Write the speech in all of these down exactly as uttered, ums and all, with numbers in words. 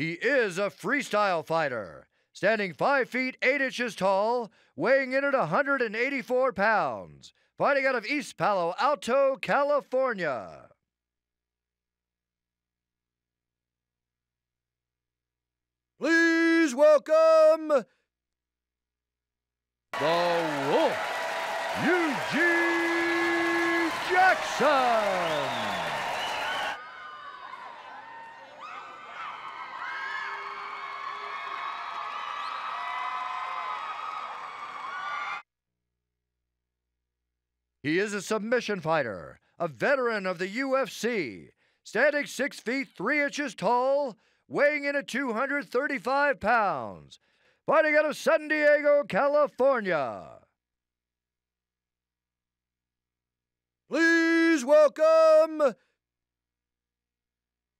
He is a freestyle fighter, standing five feet eight inches tall, weighing in at one hundred eighty-four pounds, fighting out of East Palo Alto, California. Please welcome the Wolf, Eugene Jackson. He is a submission fighter, a veteran of the U F C, standing six feet three inches tall, weighing in at two hundred thirty-five pounds, fighting out of San Diego, California. Please welcome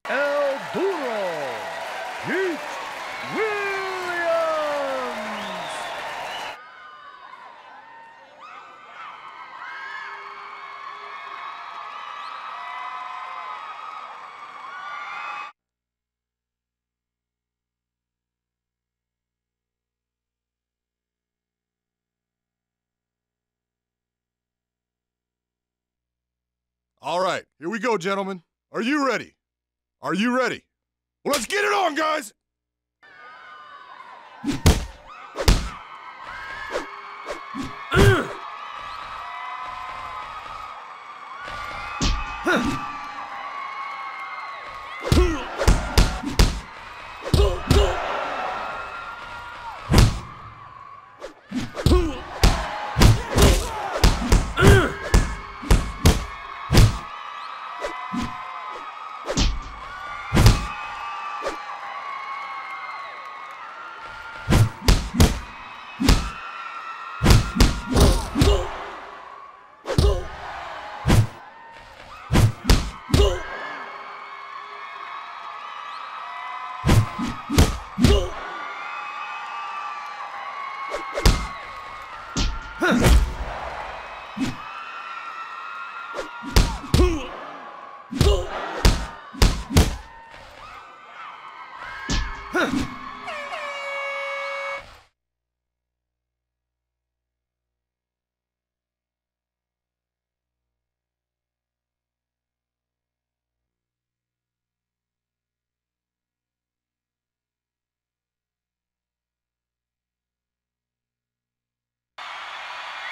El Burro, Pete Williams. All right, here we go, gentlemen. Are you ready? Are you ready? Well, let's get it on, guys!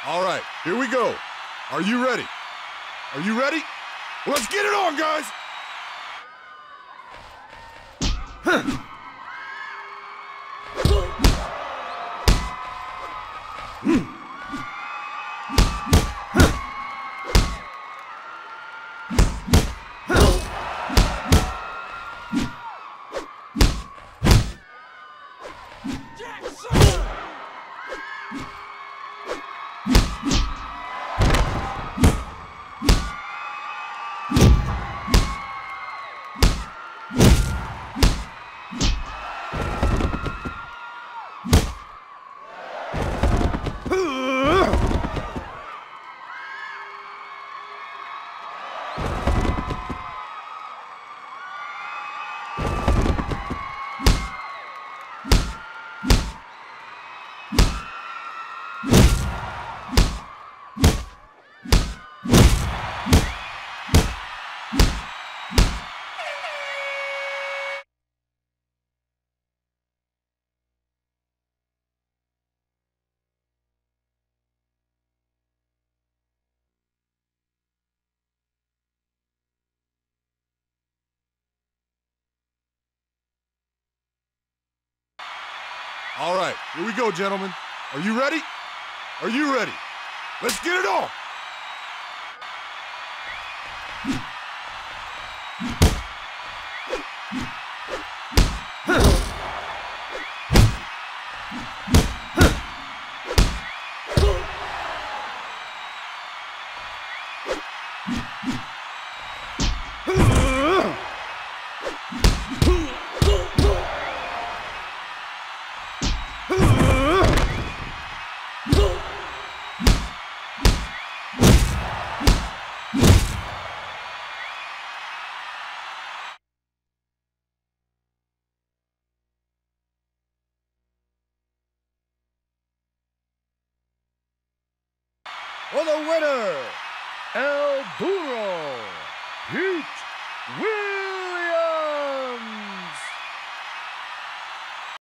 All right, here we go. Are you ready? Are you ready? Well, let's get it on, guys! Huh. All right, here we go, gentlemen. Are you ready? Are you ready? Let's get it on! for the winner, El Burro.